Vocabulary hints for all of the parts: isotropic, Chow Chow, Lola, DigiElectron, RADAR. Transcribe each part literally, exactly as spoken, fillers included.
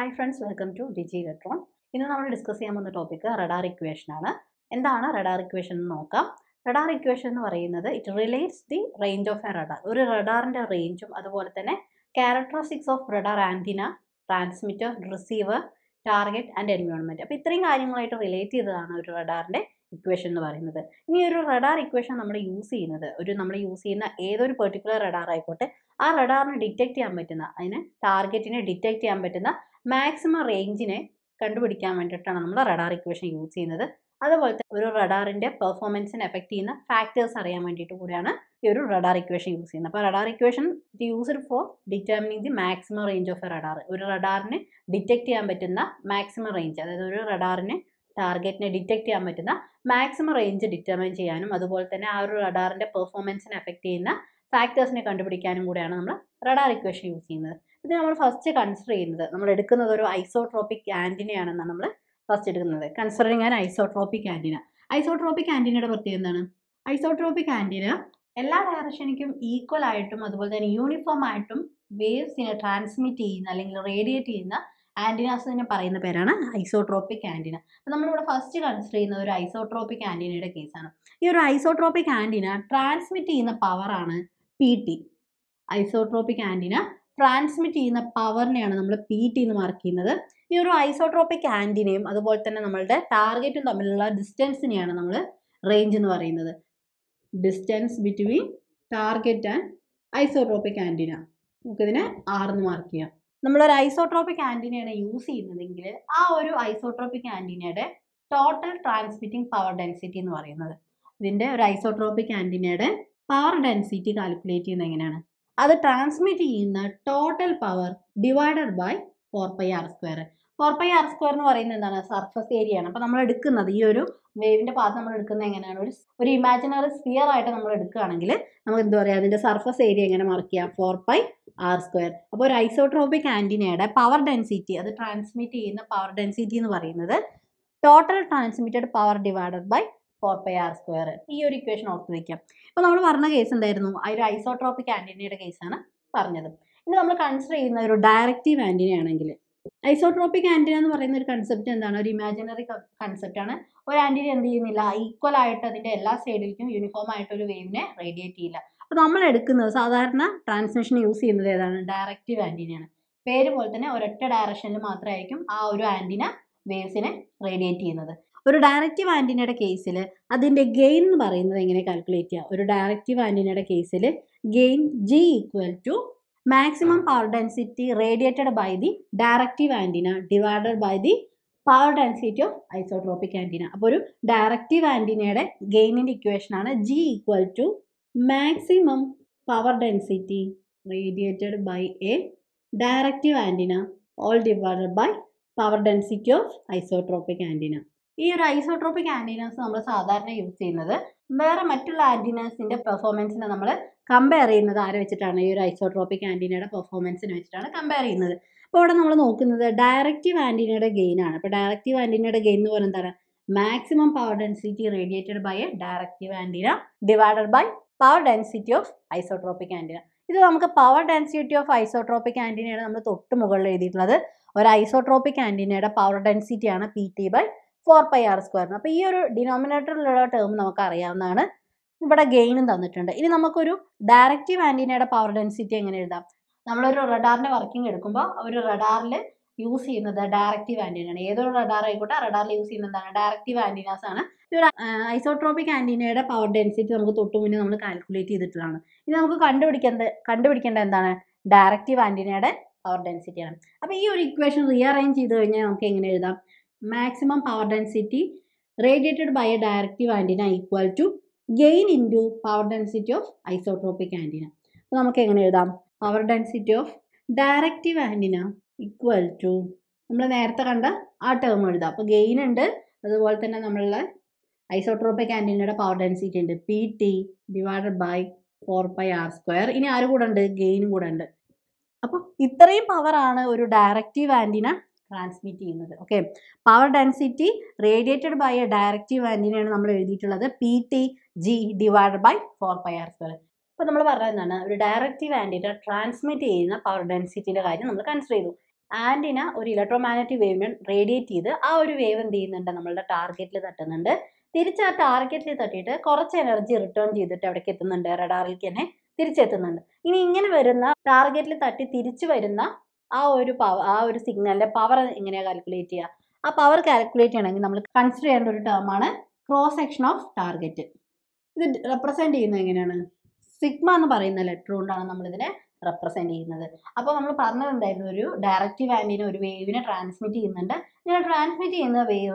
Hi friends, welcome to DigiElectron. Now we will discuss the topic of radar equation. What is radar equation? Radar equation it relates the range of a radar. One radar range is characteristics of radar antenna, transmitter, receiver, target and environment. This is related to the radar equation. Now this radar equation we use. We use any particular radar. That radar detect the target detect the maximum range in the radar equation use ചെയ്യുന്നത് അതുപോലെ ഒരു റഡാറിന്റെ performance effect ചെയ്യുന്ന factors അറിയാൻ വേണ്ടിയിട്ട് കൂടിയാണ് ഈ ഒരു റഡാർ ഇക്വേഷൻ യൂസ് ചെയ്യുന്നത് അപ്പോൾ radar equation used for determining the maximum range of a radar ഒരു റഡാറിനെ ഡിറ്റക്ട് ചെയ്യാൻ പറ്റുന്ന മാക്സിമം റേഞ്ച് അതായത് ഒരു റഡാറിനെ ടാർഗറ്റിനെ ഡിറ്റക്ട് ചെയ്യാൻ പറ്റുന്ന മാക്സിമം റേഞ്ച് ഡിറ്റർമൈൻ ചെയ്യാനും അതുപോലെ തന്നെ ആ ഒരു റഡാറിന്റെ പെർഫോമൻസിനെ എഫക്റ്റ് ചെയ്യുന്ന ഫാക്ടേഴ്സിനെ കണ്ടുപിടിക്കാനും കൂടിയാണ് നമ്മൾ റഡാർ ഇക്വേഷൻ യൂസ് ചെയ്യുന്നത് ഇത് നമ്മൾ ഫസ്റ്റ് കൺസിഡർ ചെയ്യുന്നത് നമ്മൾ എടുക്കുന്നത് ഒരു ഐസോട്രോപിക് ആന്റിനയാണെന്നാണ് നമ്മൾ ഫസ്റ്റ് എടുക്കുന്നത് considering an isotropic antenna isotropic ആന്റിനയുടെ പ്രത്യേകത എന്താണ് ഐസോട്രോപിക് ആന്റിന എല്ലാ ഡയറക്ഷനിക്കും ഈക്വൽ ആയിട്ടും അതുപോലെ തന്നെ യൂണിഫോം ആയിട്ടും വേവ്സിനെ ട്രാൻസ്മിറ്റ് ചെയ്യുന്ന അല്ലെങ്കിൽ റേഡിയേറ്റ് ചെയ്യുന്ന ആന്റിനാസിനെ പറയുന്ന പേരാണ് ഐസോട്രോപിക് ആന്റിന അപ്പോൾ നമ്മളിവിടെ ഫസ്റ്റ് കൺസിഡർ ചെയ്യുന്ന ഒരു ഐസോട്രോപിക് ആന്റിനയുടെ കേസാണ് ഈ ഒരു ഐസോട്രോപിക് ആന്റിന ട്രാൻസ്മിറ്റ് ചെയ്യുന്ന പവറാണ് P T isotropic antenna transmit ചെയ്യുന്ന പവറിനെയാണ് നമ്മൾ പി ടി എന്ന് മാർക്ക് ചെയ്യുന്നത് ഈ ഒരു ഐസോട്രോപിക് ആന്റിനയും അതുപോലെ തന്നെ നമ്മളുടെ ടാർഗറ്റും തമ്മിലുള്ള ഡിസ്റ്റൻസിനെയാണ് നമ്മൾ റേഞ്ച് എന്ന് പറയുന്നത് distance between target and isotropic antenna നമുക്കിതിനെ ആർ എന്ന് മാർക്ക് ചെയ്യാം നമ്മളൊരു ഐസോട്രോപിക് ആന്റിനയാണ് യൂസ് ചെയ്യുന്നതെങ്കിൽ ആ ഒരു ഐസോട്രോപിക് ആന്റിനയുടെ ടോട്ടൽ ട്രാൻസ്മിറ്റിംഗ് പവർ ഡെൻസിറ്റി എന്ന് പറയുന്നത് ഇതിൻ്റെ ഒരു ഐസോട്രോപിക് ആന്റിനയുടെ പവർ ഡെൻസിറ്റി കാൽക്കുലേറ്റ് ചെയ്യുന്നത് എങ്ങനെയാണ് അത് ട്രാൻസ്മിറ്റ് ചെയ്യുന്ന total power divided by four pi R square four pi R square എന്ന് പറയുന്നത് എന്താണ് സർഫസ് ഏരിയ ആണ് അപ്പോൾ നമ്മൾ എടുക്കുന്നത് ഈ ഒരു വേവിൻ്റെ പാത്ത് നമ്മൾ എടുക്കുന്നത് എങ്ങനെയാണ് ഒരു ഒരു ഇമാജിനറി സ്ഫിയർ ആയിട്ട് നമ്മൾ എടുക്കുകയാണെങ്കിൽ നമുക്ക് എന്താ പറയുക അതിൻ്റെ സർഫസ് ഏരിയ എങ്ങനെ മാർക്ക് ചെയ്യാം ഫോർ പൈ ആർ സ്ക്വയർ അപ്പോൾ ഒരു ഐസോട്രോപിക് ആൻറ്റിനയുടെ പവർ ഡെൻസിറ്റി അത് ട്രാൻസ്മിറ്റ് ചെയ്യുന്ന പവർ ഡെൻസിറ്റി എന്ന് പറയുന്നത് total transmitted power divided by four pi R square ഈ ഒരു ഇക്വേഷൻ ഓർത്ത് വയ്ക്കാം അപ്പോൾ നമ്മൾ പറഞ്ഞ കേസ് എന്തായിരുന്നു ആ ഒരു ഐസോട്രോപിക് ആൻറ്റിനയുടെ കേസാണ് പറഞ്ഞത് ഇനി നമ്മൾ കൺസിഡർ ചെയ്യുന്ന ഒരു ഡയറക്റ്റീവ് ആൻറ്റിന ആണെങ്കിൽ ഐസോട്രോപിക് ആൻറ്റിന എന്ന് പറയുന്ന ഒരു കൺസെപ്റ്റ് എന്താണ് ഒരു ഇമാജിനറി കൺസെപ്റ്റ് ആണ് ഒരു ആൻറ്റിന എന്ത് ചെയ്യുന്നില്ല ഈക്വൽ ആയിട്ട് അതിൻ്റെ എല്ലാ സൈഡിലേക്കും യൂണിഫോം ആയിട്ടൊരു വേവിനെ റേഡിയേറ്റ് ചെയ്യില്ല അപ്പോൾ നമ്മൾ എടുക്കുന്നത് സാധാരണ ട്രാൻസ്മിഷന് യൂസ് ചെയ്യുന്നത് ഏതാണ് ഡയറക്റ്റീവ് ആൻറ്റിനയാണ് പേര് പോലെ തന്നെ ഒരൊറ്റ ഡയറക്ഷനിൽ മാത്രമായിരിക്കും ആ ഒരു ആൻറ്റിന വേവ്സിനെ റേഡിയേറ്റ് ചെയ്യുന്നത് ഒരു ഡയറക്റ്റീവ് ആൻറ്റിനയുടെ കേസിൽ അതിൻ്റെ ഗെയിൻ എന്ന് പറയുന്നത് എങ്ങനെ കാൽക്കുലേറ്റ് ചെയ്യുക ഒരു ഡയറക്റ്റീവ് ആൻറ്റിനയുടെ കേസിൽ gain G equal to maximum power density radiated by the directive antenna divided by the power density of isotropic antenna. അപ്പോൾ ഒരു ഡയറക്റ്റീവ് ആൻറ്റിനയുടെ ഗെയിനിൻ്റെ ഇക്വേഷനാണ് G equal to maximum power density radiated by a directive antenna all divided by power density of isotropic antenna ഈ ഒരു isotropic antennas നമ്മൾ സാധാരണ use ചെയ്യുന്നത് വേറെ മറ്റുള്ള ആൻറ്റിനാസിൻ്റെ പെർഫോമൻസിനെ നമ്മൾ കമ്പയർ ചെയ്യുന്നത് ആരെ വെച്ചിട്ടാണ് ഈ ഒരു ഐസോട്രോപിക് ആൻറ്റിനയുടെ പെർഫോമൻസിനെ വെച്ചിട്ടാണ് കമ്പയർ ചെയ്യുന്നത് അപ്പോൾ അവിടെ നമ്മൾ നോക്കുന്നത് ഡയറക്റ്റീവ് ആൻറ്റിനയുടെ ഗെയിനാണ് അപ്പോൾ ഡയറക്റ്റീവ് ആൻറ്റിനയുടെ ഗെയിൻ എന്ന് പറയുന്നത് എന്താണ് maximum power density radiated by a directive antenna divided by power density of isotropic antenna ഇത് നമുക്ക് പവർ ഡെൻസിറ്റി ഓഫ് ഐസോട്രോപിക് ആൻറ്റിനയാണ് നമ്മൾ തൊട്ട് മുകളിൽ എഴുതിയിട്ടുള്ളത് ഒരു ഐസോട്രോപിക് ആൻറ്റിനയുടെ പവർ ഡെൻസിറ്റിയാണ് P T by four pi R സ്ക്വയറിന് അപ്പോൾ ഈ ഒരു ഡിനോമിനേറ്ററിലുള്ള ടേം നമുക്ക് അറിയാവുന്നതാണ് ഇവിടെ ഗെയിനും തന്നിട്ടുണ്ട് ഇനി നമുക്കൊരു ഡയറക്റ്റീവ് ആൻറ്റിനയുടെ പവർ ഡെൻസിറ്റി എങ്ങനെ എഴുതാം നമ്മളൊരു റഡാറിൻ്റെ വർക്കിംഗ് എടുക്കുമ്പോൾ ഒരു റഡാറിൽ യൂസ് ചെയ്യുന്നത് ഡയറക്റ്റീവ് ആൻറ്റിനയാണ് ഏതൊരു റഡാർ ആയിക്കോട്ടെ റഡാറിൽ യൂസ് ചെയ്യുന്നതാണ് ഡയറക്റ്റീവ് ആൻറ്റിനാസ് ആണ് ഒരു ഐസോട്രോപിക് ആൻറ്റിനയുടെ പവർ ഡെൻസിറ്റി നമുക്ക് തൊട്ട് മുന്നേ നമ്മൾ കാൽക്കുലേറ്റ് ചെയ്തിട്ടുള്ളതാണ് ഇനി നമുക്ക് കണ്ടുപിടിക്കേണ്ട കണ്ടുപിടിക്കേണ്ട എന്താണ് ഡയറക്റ്റീവ് ആൻറ്റിനയുടെ പവർ ഡെൻസിറ്റിയാണ് അപ്പോൾ ഈ ഒരു ഇക്വേഷൻ റീഅറേഞ്ച് ചെയ്ത് കഴിഞ്ഞാൽ നമുക്ക് എങ്ങനെ എഴുതാം maximum power density radiated by a directive antenna equal to gain into power density of isotropic antenna അപ്പോൾ നമുക്ക് എങ്ങനെ എഴുതാം power density of directive antenna equal to നമ്മൾ നേരത്തെ കണ്ട ആ ടേം എഴുതാം അപ്പോൾ ഗെയിൻ ഉണ്ട് അതുപോലെ തന്നെ നമ്മളുടെ ഐസോട്രോപിക് ആൻറ്റിനയുടെ പവർ ഡെൻസിറ്റി ഉണ്ട് P T divided by four pi R square ഇനി ആര് കൂടെ ഉണ്ട് ഗെയിനും കൂടെ ഉണ്ട് അപ്പോൾ ഇത്രയും പവറാണ് ഒരു ഡയറക്റ്റീവ് ആൻറ്റിന ട്രാൻസ്മിറ്റ് ചെയ്യുന്നത് okay power density radiated by a directive ആൻറ്റിനയാണ് നമ്മൾ എഴുതിയിട്ടുള്ളത് P T G divide by four pi R square അപ്പോൾ നമ്മൾ പറഞ്ഞതാണ് ഒരു ഡയറക്റ്റീവ് ആൻറ്റിന ട്രാൻസ്മിറ്റ് ചെയ്യുന്ന പവർ ഡെൻസിറ്റിൻ്റെ കാര്യം നമ്മൾ കൺസിഡർ ചെയ്തു Antenna or electromagnetic wave radiate our wave and the target target energy return to the radar. In target power signal power calculate. A power calculate consider cross section of target. This represent sigma electron. Represent another. Upon our partner and directive and in a wave in a transmit in the transmit in the wave,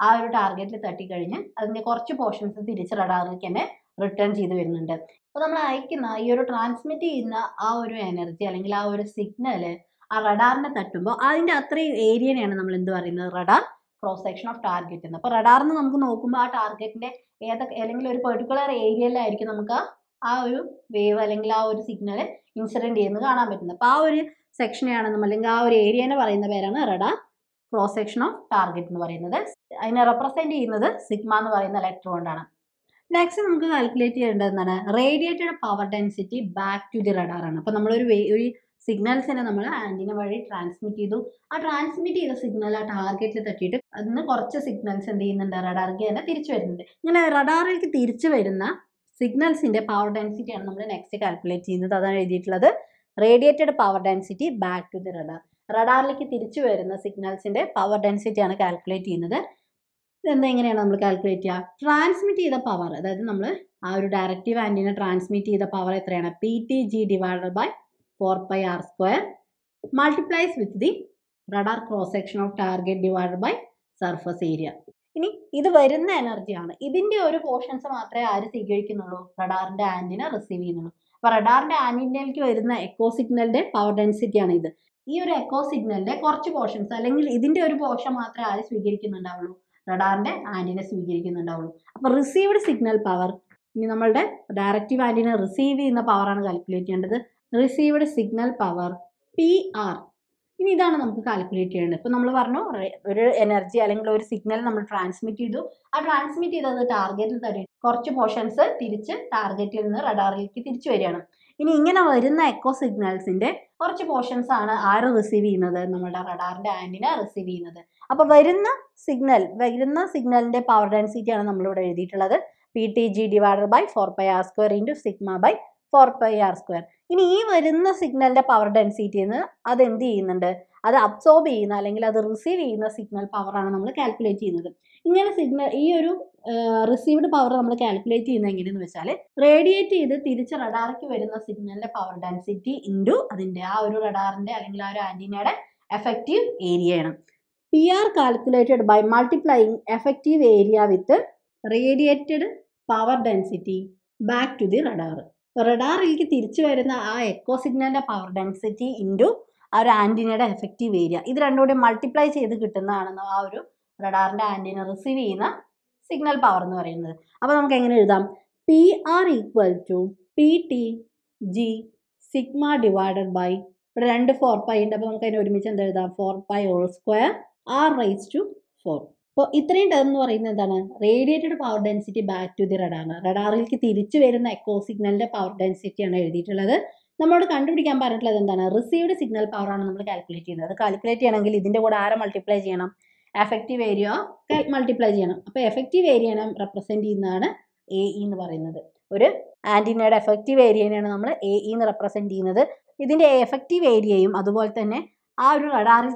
our target the thirty current, and the corch portions of the richer radar can return to the window. But you transmit in our energy, our signal, a radar in the three area and the radar cross section of target. The radar target in a particular area. Wave or signal incident in the power section and the Malinga area in the radar cross section of target in a represent another sigma in the electron. Next, we will calculate radiated power density back to the radar. Signals and antenna vary transmit idu. A transmit the signal at target le thattite. Adna korcha signals and the radar ke na tirichu varunde. Ngana radar ke tirichu varunna. Signals in the power density and next calculate the radiated power density back to the radar. Radar like the signals in the power density and calculate another. Then we calculate transmit the power. That is our directive antenna transmit the power P T G divided by four pi R square multiplies with the radar cross section of target divided by surface area. This is the energy. This is the portion of the radar antenna receiving. But radar antenna is an echo signal power density. This is echo signal. This is the portion of the radar antenna. Received signal power. We calculate the directive antenna receiving power. Received signal power P R. This is we calculate. If we transmit energy or signal, we transmit it to the target. We transmit portions to the target radar. Now, the echo signals portions are received by the radar antenna. Now, the signal the power density is P T G divided by four pi R square into sigma by four pi R square. This is the signal power density. That is the absorbing and receiving signal power. We calculate this signal. This received power we calculate. Radiate is the radar signal power density into the radar antenna effective area. P R calculated by multiplying effective area with radiated power density back to the radar. Radar is the echo signal power density into our antenna effective area. This is multiplied by radar antenna receiving signal power. Now, we will P R equal to P T G sigma divided by four pi four pi all square R raised to four. So, this term is radiated power density back to the radar. Radar is the echo signal power density. We calculate received signal power. We calculate this. Multiply effective area. Multiply effective area represents A. Antenna effective area A represents this. This effective area is radar.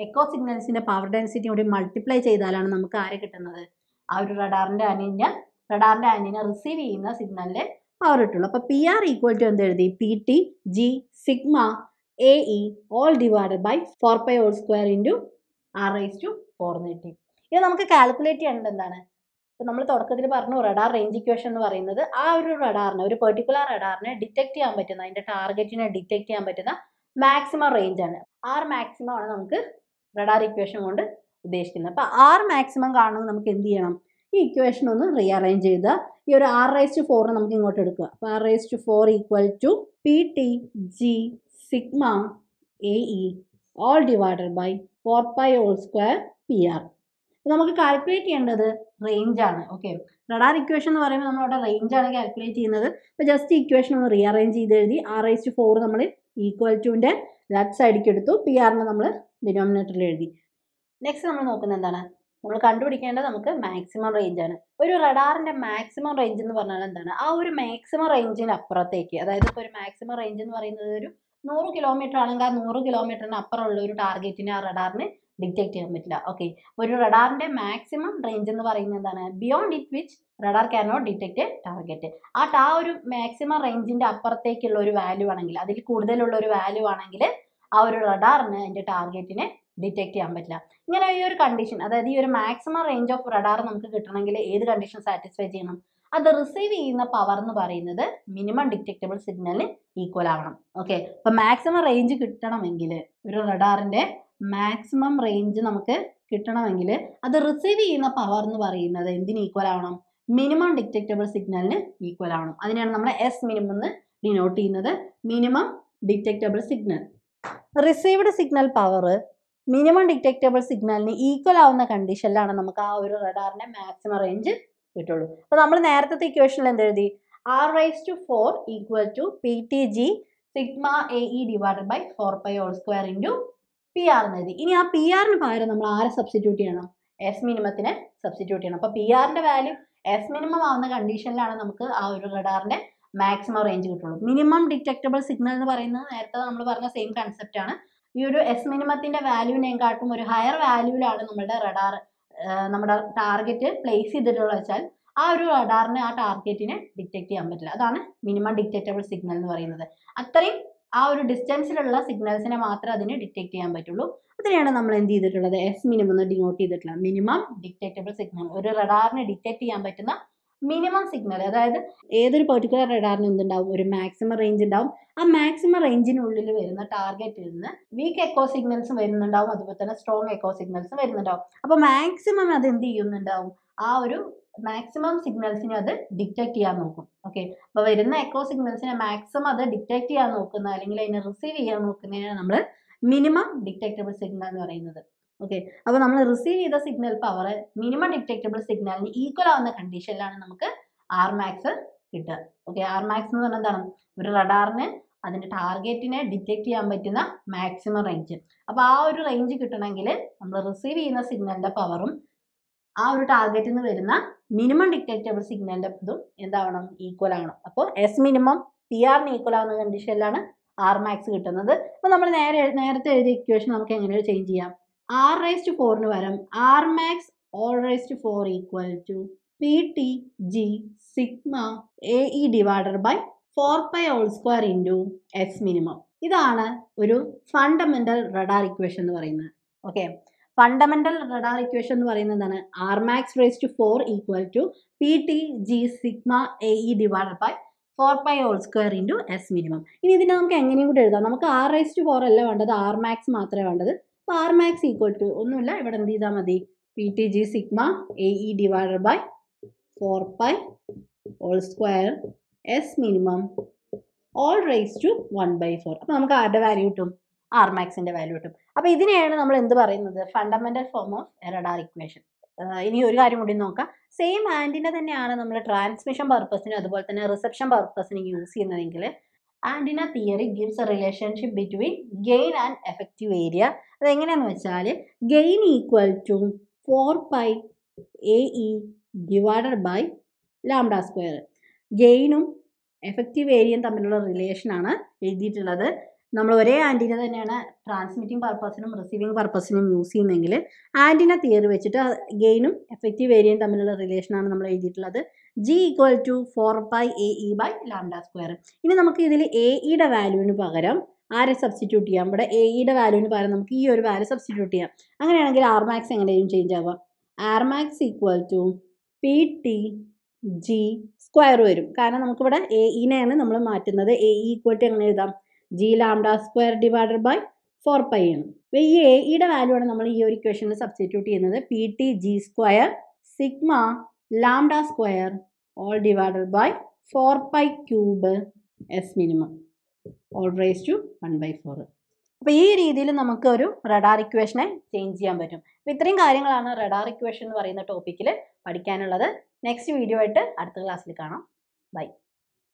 Echo signals in the power density multiply cheyidalana namukku are kittunnathu aa oru radar inde antenna radar inde antenna receive cheyina signal le power ittullu appo P R equal to endu ezhudhi P T G sigma A E all divided by four pi all square into R raised to four nu kitti idu namukku calculate cheyanadu endana appo nammal thodakkathilu parnu radar range equation nu parayunnathu aa oru radar ne oru particular radar ne detect cheyan pattuna adinte target ne detect cheyan pattuna maximum range aanu R maximum aanu namukku radar equation on the R maximum garden equation on the rearrange either your R raised to four R raised to four equal to P T G sigma A E all divided by four pi all square P R. We calculate the range. Okay. Radar equation we range calculate just the equation rearrange R raised to four equal to that side denominator. Next we will calculate maximum range. We will calculate the maximum range. We will calculate maximum range. That is, maximum range is one hundred kilometers one hundred kilometers target in our radar. Okay. We will calculate the maximum range beyond it which radar cannot detect a target. That is, maximum range is one hundred value. That is, value. Our radar is target. Detect ചെയ്യാൻ പറ്റില്ല ഇങ്ങനെ ഈ ഒരു condition അതായത് ഈ ഒരു maximum range of radar നമുക്ക് കിട്ടണമെങ്കിൽ ഏത് കണ്ടീഷൻ സാറ്റിസ്ഫൈ ചെയ്യണം അത് റിസീവ് ചെയ്യുന്ന പവർ എന്ന് പറയുന്നത് മിനിമം ഡിറ്റക്റ്റബിൾ സിഗ്നലിന് ഈക്വൽ ആവണം ഓക്കേ അപ്പോൾ മാക്സിമം റേഞ്ച് കിട്ടണമെങ്കിൽ ഒരു റഡാറിന്റെ മാക്സിമം റേഞ്ച് നമുക്ക് കിട്ടണമെങ്കിൽ അത് റിസീവ് ചെയ്യുന്ന പവർ എന്ന് പറയുന്നത് എന്തിന് ഈക്വൽ ആവണം മിനിമം ഡിറ്റക്റ്റബിൾ സിഗ്നലിന് ഈക്വൽ ആവണം അതിനെയാണ് നമ്മൾ എസ് മിനിമം എന്ന് ഡിനോട്ട് ചെയ്യുന്നത് minimum detectable signal received signal power minimum detectable signal is equal to the condition of the radar maximum range. So, we have the equation R raised to four equal to P T G sigma A E divided by four pi all square into P R. This is P R, we R substitute S minimum. Substitute. So, P R value S minimum is the condition of the radar maximum range. Minimum detectable signal is the same concept. You do S minimum value name cartoon or higher value radar uh, targeted place in the child. Our radar target in a detective minimum detectable signal or another. At three our distance signals in a matra than a detective ambitulo. The end of the number the S minimum denote the minimum detectable signal or radar detective ambitina minimum signal that is either particular radar or maximum range down a maximum range in the target weak echo signals strong echo signals so maximum is maximum signals detect okay so echo signals maximum detect receive minimum detectable signal okay so we receive the signal power minimum detectable signal equal on the condition R max okay R max nu radar ne adinte target ne detect cheyan maximum range appo aa oru range kittanengile nammal receive cheyna signal la power um aa oru target nu veruna minimum detectable signal la idum endavanam equal aanu appo S minimum P R ne equal aanu condition lana R max kittanadu appo nammal nere nerathe edhi equation namukku engane change cheyam R raised to four nu varam R max all raised to four equal to P T G sigma A E divided by four pi all square into S minimum. This is a fundamental radar equation. Okay. Fundamental radar equation R max raised to four equal to P T G sigma A E divided by four pi all square into S minimum. This is R raised to four is R max. R max equal to P T G sigma A E divided by four pi all square S minimum all raised to one by four. So, we have R value to R max value. So, this is the fundamental form of radar equation. This is the same antenna that we use transmission purpose and reception purpose. Antenna theory gives a relationship between gain and effective area. Gain equal to four pi A E divided by lambda square. Gain and effective area is the relation. We use transmitting purpose and receiving purpose. Antenna theory gain and effective area is the relation. G equal to four pi A E by lambda square. Ini namakku idile A E da value nu pagaram R substitute cheyam. But A E da value nu pagaram namakku ee oru value substitute cheyam. Anganeyengil R max enganeyum change aava. R max equal to P T G square varum. Kaaranam namakku ivada A E ne aanu nammal maattunnathu. A E equal to engane edam G lambda square divided by four pi aanu. Ve ee A E da value aanu nammal ee oru equation il substitute cheynathu P T G square sigma lambda square all divided by four pi cube S minimum all raised to one by four. Now, we will change radar equation. With the radar equation, topic. Next video, at the class. Bye.